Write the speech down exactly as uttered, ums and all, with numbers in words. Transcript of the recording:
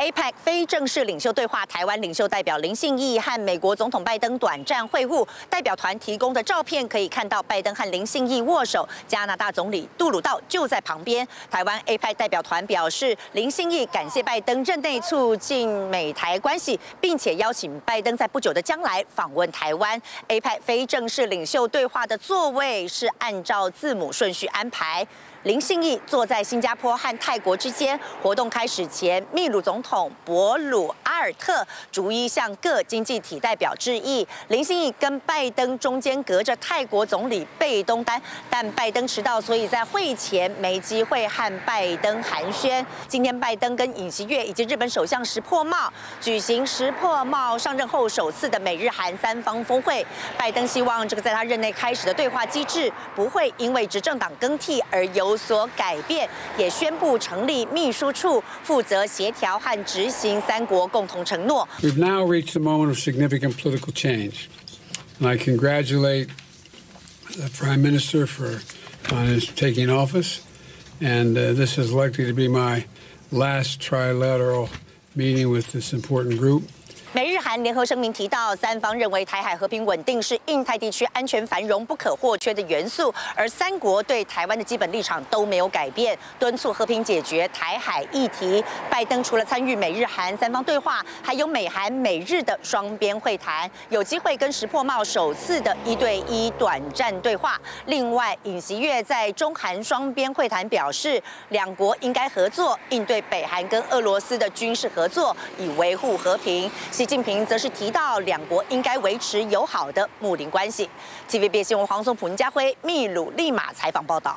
A P E C 非正式领袖对话，台湾领袖代表林信义和美国总统拜登短暂会晤。代表团提供的照片可以看到，拜登和林信义握手，加拿大总理杜鲁道就在旁边。台湾 A P E C 代表团表示，林信义感谢拜登任内促进美台关系，并且邀请拜登在不久的将来访问台湾。A P E C 非正式领袖对话的座位是按照字母顺序安排。 林信义坐在新加坡和泰国之间。活动开始前，秘鲁总统博鲁阿尔特逐一向各经济体代表致意。林信义跟拜登中间隔着泰国总理贝东丹，但拜登迟到，所以在会前没机会和拜登寒暄。今天，拜登跟尹锡悦以及日本首相石破茂举行石破茂上任后首次的美日韩三方峰会。拜登希望这个在他任内开始的对话机制不会因为执政党更替而由 有所改变，也宣布成立秘书处，负责协调和执行三国共同承诺。We've now reached a moment of significant political change, and I congratulate the Prime Minister for on his taking office. And this is likely to be my last trilateral meeting with this important group. 美日韩联合声明提到，三方认为台海和平稳定是印太地区安全繁荣不可或缺的元素，而三国对台湾的基本立场都没有改变，敦促和平解决台海议题。拜登除了参与美日韩三方对话，还有美韩美日的双边会谈，有机会跟石破茂首次的一对一短暂对话。另外，尹锡悦在中韩双边会谈表示，两国应该合作应对北韩跟俄罗斯的军事合作，以维护和平。 习近平则是提到，两国应该维持友好的睦邻关系。T V B 新闻黄松、普林家辉、秘鲁利马采访报道。